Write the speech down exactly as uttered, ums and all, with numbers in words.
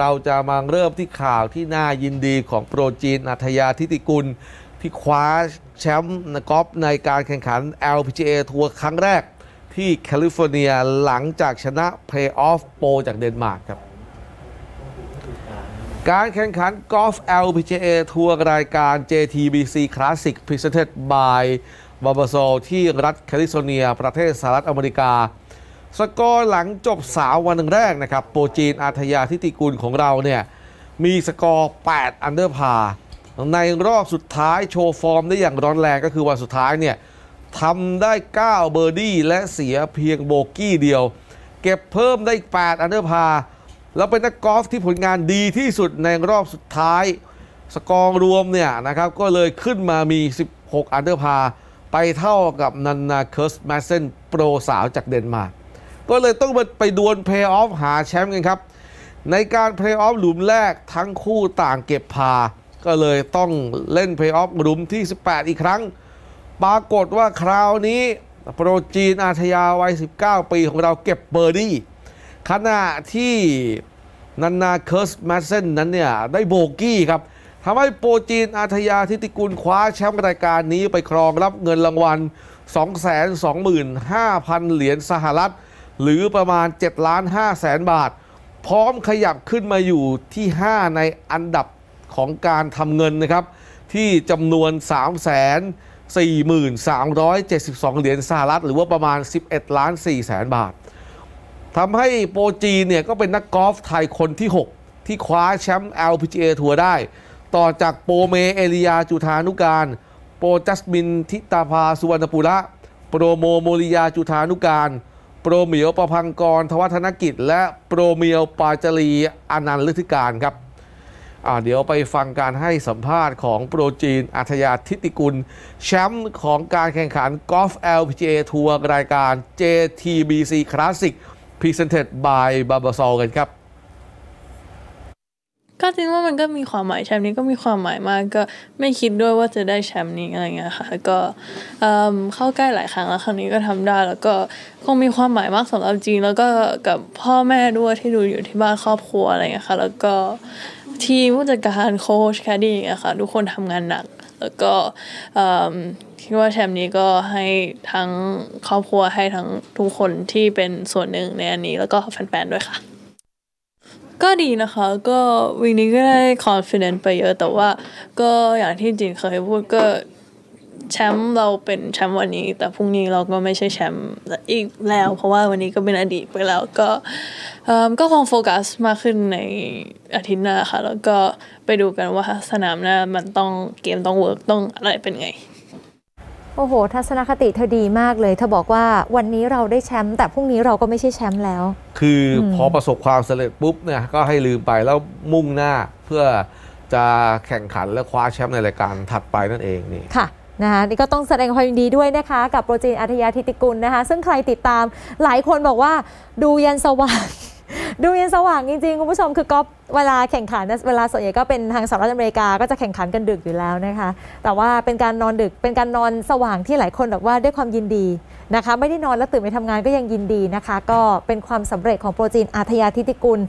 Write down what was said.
เราจะมาเริ่มที่ข่าวที่น่ายินดีของโปรจีน อัธยาธิติกุลที่คว้าแชมป์กอล์ฟในการแข่งขัน แอล พี จี เอ ทัวร์ครั้งแรกที่แคลิฟอร์เนียหลังจากชนะเพลย์ออฟโปรจากเดนมาร์กครับการแข่งขันกอล์ฟ แอล พี จี เอ ทัวร์รายการ เจ ที บี ซี Classic Presented by Barbasol ที่รัฐแคลิฟอร์เนียประเทศสหรัฐอเมริกาสกอร์หลังจบสามวันแรกนะครับโปรจีน อัธยาธิติกุลของเราเนี่ยมีสกอร์แปดอันเดอร์พาร์ในรอบสุดท้ายโชว์ฟอร์มได้อย่างร้อนแรงก็คือวันสุดท้ายเนี่ยทำได้เก้าเบอร์ดี้และเสียเพียงโบกี้เดียวเก็บเพิ่มได้แปดอันเดอร์พาร์แล้วเป็นนักกอล์ฟที่ผลงานดีที่สุดในรอบสุดท้ายสกอร์รวมเนี่ยนะครับก็เลยขึ้นมามีสิบหกอันเดอร์พาร์ไปเท่ากับนันนาเคิร์สแมสเซนโปรสาวจากเดนมาร์กก็เลยต้องไปดวลเพลย์ออฟหาแชมป์กันครับในการเพลย์ออฟหลุมแรกทั้งคู่ต่างเก็บพาก็เลยต้องเล่นเพลย์ออฟหลุมที่สิบแปดอีกครั้งปรากฏว่าคราวนี้โปรจีน อัธยาวัยสิบเก้าปีของเราเก็บเบอร์ดี้ขณะที่นันนาเคิร์สแมสเซนนั้นเนี่ยได้โบกี้ครับทำให้โปรจีน อัธยาธิติกุลคว้าแชมป์รายการนี้ไปครองรับเงินรางวัล สองแสนสองหมื่นห้าพัน เหรียญสหรัฐหรือประมาณเจ็ดล้านห้าแสนบาทพร้อมขยับขึ้นมาอยู่ที่ห้าในอันดับของการทำเงินนะครับที่จำนวน สามแสนสี่หมื่นสามพันสามร้อยเจ็ดสิบสอง เหรียญสหรัฐหรือว่าประมาณ สิบเอ็ดล้านสี่แสนบาททำให้โปรจีนเนี่ยก็เป็นนักกอล์ฟไทยคนที่หกที่คว้าแชมป์ แอล พี จี เอ ทัวร์ได้ต่อจากโปรเมเอลียาจุธานุการโปรจัสมินทิตาภาสุวรรณปุระโปรโมโมริยาจุธานุการโปรเมียวประพังกรทวัฒนกิจและโปรเมียวปาจลีอนันต์ฤทธิการครับเดี๋ยวไปฟังการให้สัมภาษณ์ของโปรจีน อัธยาธิติกุลแชมป์ของการแข่งขันกอล์ฟ แอล พี จี เอ ทัวร์รายการ เจ ที บี ซี Classic Presented by Barbasol กันครับก็จริงว่ามันก็มีความหมายแชมป์นี้ก็มีความหมายมากก็ไม่คิดด้วยว่าจะได้แชมป์นี้อะไรเงี้ยค่ะก็เข้าใกล้หลายครั้งแล้วครั้งนี้ก็ทำได้แล้วก็คงมีความหมายมากสำหรับจีนแล้วก็กับพ่อแม่ด้วยที่ดูอยู่ที่บ้านครอบครัวอะไรเงี้ยค่ะแล้วก็ทีมผู้จัดการโค้ชแคดดี้เงี้ยค่ะทุกคนทำงานหนักแล้วก็คิดว่าแชมป์นี้ก็ให้ทั้งครอบครัวให้ทั้งทุกคนที่เป็นส่วนหนึ่งในอันนี้แล้วก็แฟนๆด้วยค่ะก็ดีนะคะก็วีนี้ก็ได้ confidence ไปเยอะแต่ว่าก็อย่างที่จินเคยพูดก็แชมป์เราเป็นแชมป์วันนี้แต่พรุ่งนี้เราก็ไม่ใช่แชมป์อีกแล้วเพราะว่าวันนี้ก็เป็นอดีตไปแล้วก็ก็คงโฟกัสมากขึ้นในอาทิตย์หน้าค่ะแล้วก็ไปดูกันว่าสนามหน้ามันต้องเกมต้องเวิร์กต้องอะไรเป็นไงโอ้โหทัศนคติเธอดีมากเลยเธอบอกว่าวันนี้เราได้แชมป์แต่พรุ่งนี้เราก็ไม่ใช่แชมป์แล้วคือพอประสบความสำเร็จปุ๊บเนี่ยก็ให้ลืมไปแล้วมุ่งหน้าเพื่อจะแข่งขันและคว้าแชมป์ในรายการถัดไปนั่นเองนี่ค่ะนะคะนี่ก็ต้องแสดงความยินดีด้วยนะคะกับโปรจีน อัธยาธิติกุลนะคะซึ่งใครติดตามหลายคนบอกว่าดูยันสว่างดูยันสว่างจริงๆคุณผู้ชมคือก็เวลาแข่งขันเวลาส่วนใหญ่ก็เป็นทางสหรัฐอเมริกาก็จะแข่งขันกันดึกอยู่แล้วนะคะแต่ว่าเป็นการนอนดึกเป็นการนอนสว่างที่หลายคนบอกว่าด้วยความยินดีนะคะไม่ได้นอนแล้วตื่นไปทำงานก็ยังยินดีนะคะก็เป็นความสำเร็จของโปรจีน อัธยาธิติกุล